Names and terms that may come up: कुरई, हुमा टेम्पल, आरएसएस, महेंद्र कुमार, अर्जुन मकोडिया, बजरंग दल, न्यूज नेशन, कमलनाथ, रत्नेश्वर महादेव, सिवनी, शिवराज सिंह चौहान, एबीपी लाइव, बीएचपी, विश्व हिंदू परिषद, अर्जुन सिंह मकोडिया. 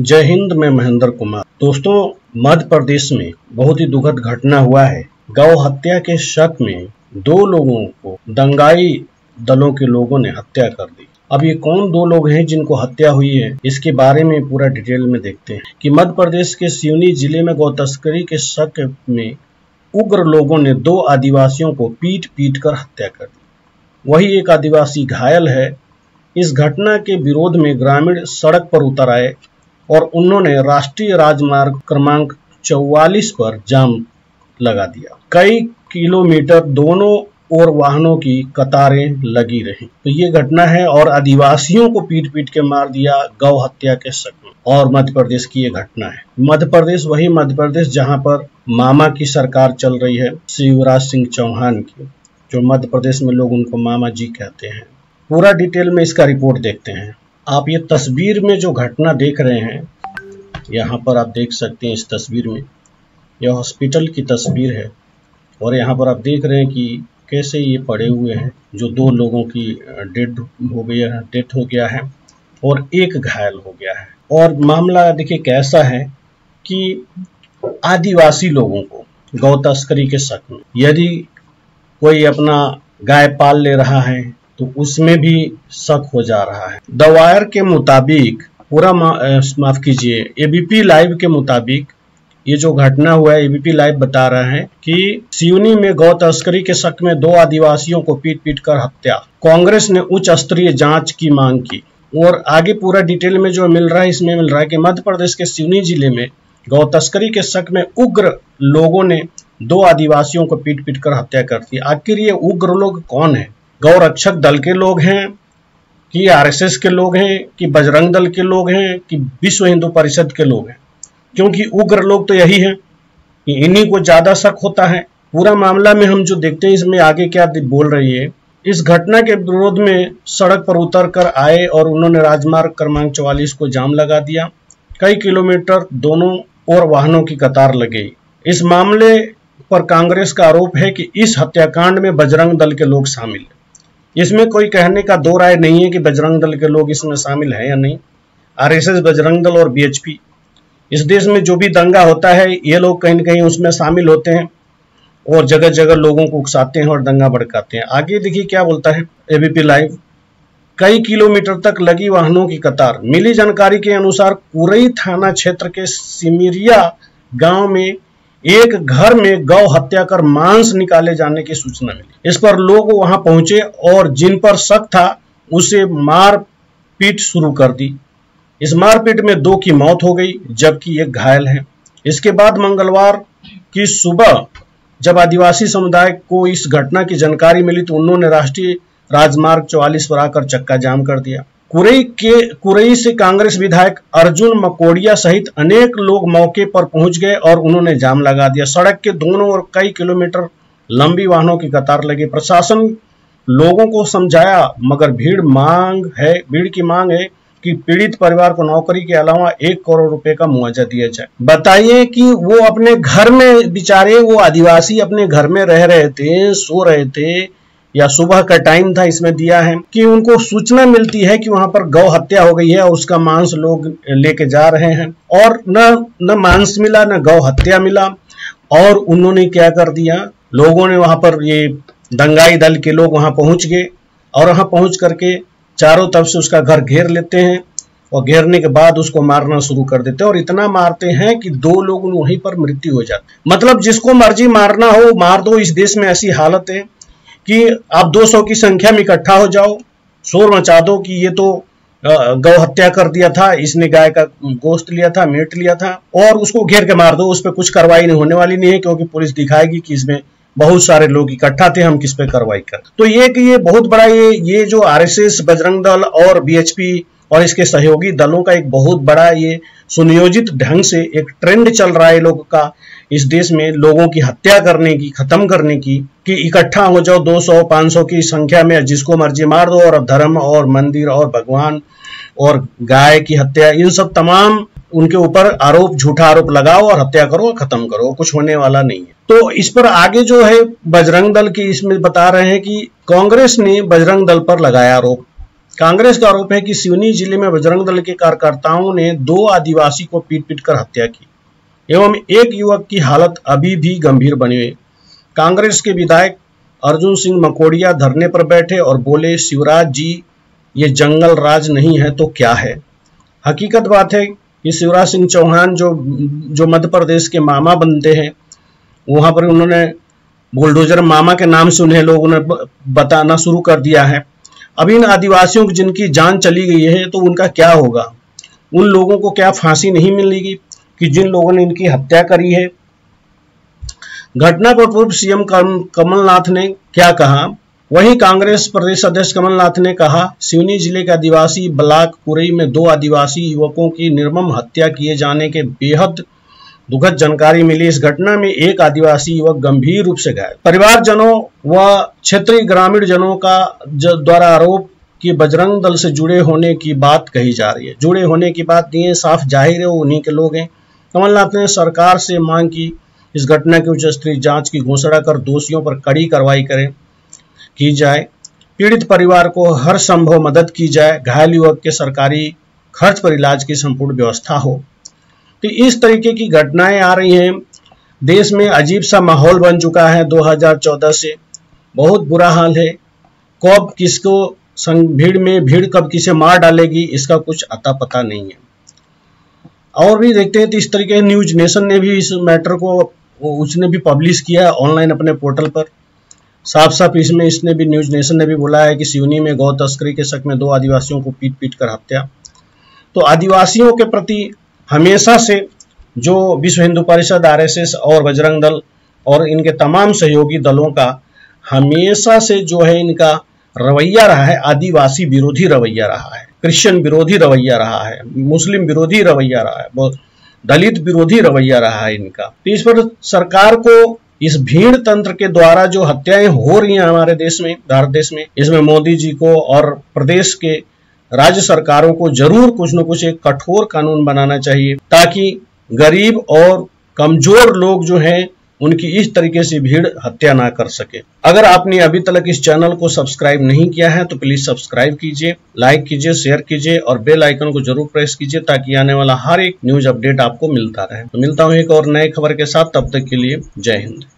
जय हिंद। मैं महेंद्र कुमार। दोस्तों, मध्य प्रदेश में बहुत ही दुखद घटना हुआ है। गौ हत्या के शक में दो लोगों को दंगाई दलों के लोगों ने हत्या कर दी। अब ये कौन दो लोग हैं जिनको हत्या हुई है, इसके बारे में पूरा डिटेल में देखते हैं कि मध्य प्रदेश के सिवनी जिले में गौ तस्करी के शक में उग्र लोगों ने दो आदिवासियों को पीट पीट कर हत्या कर दी। वही एक आदिवासी घायल है। इस घटना के विरोध में ग्रामीण सड़क पर उतर आए और उन्होंने राष्ट्रीय राजमार्ग क्रमांक 44 पर जाम लगा दिया। कई किलोमीटर दोनों ओर वाहनों की कतारें लगी रही। तो ये घटना है और आदिवासियों को पीट पीट के मार दिया गौ हत्या के शक में, और मध्य प्रदेश की ये घटना है। मध्य प्रदेश वही मध्य प्रदेश जहां पर मामा की सरकार चल रही है, शिवराज सिंह चौहान की, जो मध्य प्रदेश में लोग उनको मामा जी कहते हैं। पूरा डिटेल में इसका रिपोर्ट देखते हैं। आप ये तस्वीर में जो घटना देख रहे हैं, यहाँ पर आप देख सकते हैं इस तस्वीर में, यह हॉस्पिटल की तस्वीर है और यहाँ पर आप देख रहे हैं कि कैसे ये पड़े हुए हैं, जो दो लोगों की डेथ हो गया है और एक घायल हो गया है। और मामला देखिए कैसा है कि आदिवासी लोगों को गौ तस्करी के शक में, यदि कोई अपना गाय पाल ले रहा है तो उसमें भी शक हो जा रहा है। द वायर के मुताबिक पूरा माफ कीजिए एबीपी लाइव के मुताबिक ये जो घटना हुआ है, एबीपी लाइव बता रहा है कि सिवनी में गौ तस्करी के शक में दो आदिवासियों को पीट पीट कर हत्या। कांग्रेस ने उच्च स्तरीय जांच की मांग की। और आगे पूरा डिटेल में जो मिल रहा है, इसमें मिल रहा है कि मध्य प्रदेश के सिवनी जिले में गौ तस्करी के शक में उग्र लोगों ने दो आदिवासियों को पीट पीट कर हत्या कर दी। आखिर ये उग्र लोग कौन है? गौ रक्षक दल के लोग हैं कि आरएसएस के लोग हैं कि बजरंग दल के लोग हैं कि विश्व हिंदू परिषद के लोग हैं? क्योंकि उग्र लोग तो यही हैं कि इन्हीं को ज़्यादा शक होता है। पूरा मामला में हम जो देखते हैं, इसमें आगे क्या बोल रही है। इस घटना के विरोध में सड़क पर उतर कर आए और उन्होंने राजमार्ग क्रमांक 44 को जाम लगा दिया। कई किलोमीटर दोनों ओर वाहनों की कतार लग गई। इस मामले पर कांग्रेस का आरोप है कि इस हत्याकांड में बजरंग दल के लोग शामिल हैं। इसमें कोई कहने का दो राय नहीं है कि बजरंग दल के लोग इसमें शामिल हैं या नहीं। आरएसएस, बजरंग दल और बीएचपी, इस देश में जो भी दंगा होता है ये लोग कहीं न कहीं उसमें शामिल होते हैं और जगह जगह लोगों को उकसाते हैं और दंगा भड़काते हैं। आगे देखिए क्या बोलता है एबीपी लाइव। कई किलोमीटर तक लगी वाहनों की कतार। मिली जानकारी के अनुसार कुरई थाना क्षेत्र के सिमिरिया गाँव में एक घर में गौ हत्या कर मांस निकाले जाने की सूचना मिली। इस पर लोग वहां पहुंचे और जिन पर शक था उसे मारपीट शुरू कर दी। इस मारपीट में दो की मौत हो गई जबकि एक घायल है। इसके बाद मंगलवार की सुबह जब आदिवासी समुदाय को इस घटना की जानकारी मिली तो उन्होंने राष्ट्रीय राजमार्ग 44 पर आकर चक्का जाम कर दिया। कुरई से कांग्रेस विधायक अर्जुन मकोडिया सहित अनेक लोग मौके पर पहुंच गए और उन्होंने जाम लगा दिया। सड़क के दोनों ओर कई किलोमीटर लंबी वाहनों की कतार लगी। प्रशासन लोगों को समझाया मगर भीड़ की मांग है कि पीड़ित परिवार को नौकरी के अलावा 1 करोड़ रुपए का मुआवजा दिया जाए। बताइए कि वो अपने घर में, बेचारे वो आदिवासी अपने घर में रह रहे थे, सो रहे थे, या सुबह का टाइम था, इसमें दिया है कि उनको सूचना मिलती है कि वहां पर गौ हत्या हो गई है और उसका मांस लोग लेके जा रहे हैं और न मांस मिला न गौ हत्या मिला। और उन्होंने क्या कर दिया, लोगों ने वहां पर, ये दंगाई दल के लोग वहां पहुंच गए और वहां पहुंच करके चारों तरफ से उसका घर घेर लेते हैं और घेरने के बाद उसको मारना शुरू कर देते हैं और इतना मारते हैं कि दो लोग वहीं पर मृत्यु हो जाती। मतलब जिसको मर्जी मारना हो मार दो। इस देश में ऐसी हालत है कि आप 200 की संख्या में इकट्ठा हो जाओ, शोर मचा दो कि ये तो गौ हत्या कर दिया था, इसने गाय का गोश्त लिया था, मीट लिया था, और उसको घेर के मार दो। उस पर कुछ कार्रवाई नहीं होने वाली नहीं है क्योंकि पुलिस दिखाएगी कि इसमें बहुत सारे लोग इकट्ठा थे, हम किस पे कार्रवाई करें। तो ये कि ये बहुत बड़ा, ये जो आरएसएस, बजरंग दल और बीएचपी और इसके सहयोगी दलों का एक बहुत बड़ा ये सुनियोजित ढंग से एक ट्रेंड चल रहा है लोगों का इस देश में, लोगों की हत्या करने की, खत्म करने की, कि इकट्ठा हो जाओ 200 500 की संख्या में, जिसको मर्जी मार दो। और अब धर्म और मंदिर और भगवान और गाय की हत्या, इन सब तमाम उनके ऊपर आरोप, झूठा आरोप लगाओ और हत्या करो, खत्म करो, कुछ होने वाला नहीं है। तो इस पर आगे जो है बजरंग दल की, इसमें बता रहे हैं कि कांग्रेस ने बजरंग दल पर लगाया आरोप कांग्रेस का आरोप है कि सिवनी जिले में बजरंग दल के कार्यकर्ताओं ने 2 आदिवासी को पीट-पीट कर हत्या की एवं एक युवक की हालत अभी भी गंभीर बनी हुई। कांग्रेस के विधायक अर्जुन सिंह मकोडिया धरने पर बैठे और बोले, शिवराज जी ये जंगल राज नहीं है तो क्या है। हकीकत बात है कि शिवराज सिंह चौहान जो मध्य प्रदेश के मामा बनते हैं, वहाँ पर उन्होंने बुलडोजर मामा के नाम से उन्हें लोगों ने बताना शुरू कर दिया है। अब इन आदिवासियों की जिनकी जान चली गई है तो उनका क्या होगा, उन लोगों को क्या फांसी नहीं मिलेगी कि जिन लोगों ने इनकी हत्या करी है। घटना पर पूर्व सीएम कमलनाथ ने क्या कहा, वहीं कांग्रेस प्रदेश अध्यक्ष कमलनाथ ने कहा, सिवनी जिले के आदिवासी ब्लॉक कुरई में 2 आदिवासी युवकों की निर्मम हत्या किए जाने के बेहद दुखद जानकारी मिली। इस घटना में एक आदिवासी युवक गंभीर रूप से घायल। परिवारजनों व क्षेत्रीय ग्रामीण जनों का द्वारा आरोप कि बजरंग दल से जुड़े होने की बात कही जा रही है, जुड़े होने की बात नहीं है, साफ जाहिर है वो उन्हीं के लोग हैं। कमलनाथ ने सरकार से मांग की इस घटना की उच्च स्तरीय जाँच की घोषणा कर दोषियों पर कड़ी कार्रवाई की जाए, पीड़ित परिवार को हर संभव मदद की जाए, घायल युवक के सरकारी खर्च पर इलाज की संपूर्ण व्यवस्था हो। तो इस तरीके की घटनाएं आ रही हैं। देश में अजीब सा माहौल बन चुका है 2014 से, बहुत बुरा हाल है। कब किसको भीड़ में भीड़ कब किसे मार डालेगी इसका कुछ अता पता नहीं है। और भी देखते हैं तो इस तरीके न्यूज नेशन ने भी इस मैटर को उसने भी पब्लिश किया ऑनलाइन अपने पोर्टल पर। साफ साफ इसमें इसने भी न्यूज नेशन ने भी बोला है कि सिवनी में गौ तस्करी के शक में 2 आदिवासियों को पीट पीट कर हत्या। तो आदिवासियों के प्रति हमेशा से जो विश्व हिंदू परिषद, आरएसएस और बजरंग दल और इनके तमाम सहयोगी दलों का हमेशा से जो है इनका रवैया रहा है, आदिवासी विरोधी रवैया रहा है, क्रिश्चियन विरोधी रवैया रहा है, मुस्लिम विरोधी रवैया रहा है, बहुत दलित विरोधी रवैया रहा है इनका। तो इस पर सरकार को इस भीड़ तंत्र के द्वारा जो हत्याएं हो रही हैं हमारे देश में, भारत देश में, इसमें मोदी जी को और प्रदेश के राज्य सरकारों को जरूर कुछ न कुछ एक कठोर कानून बनाना चाहिए ताकि गरीब और कमजोर लोग जो हैं उनकी इस तरीके से भीड़ हत्या ना कर सके। अगर आपने अभी तक इस चैनल को सब्सक्राइब नहीं किया है तो प्लीज सब्सक्राइब कीजिए, लाइक कीजिए, शेयर कीजिए और बेल आइकन को जरूर प्रेस कीजिए ताकि आने वाला हर एक न्यूज अपडेट आपको मिलता रहे। तो मिलता हूं एक और नए खबर के साथ, तब तक के लिए जय हिंद।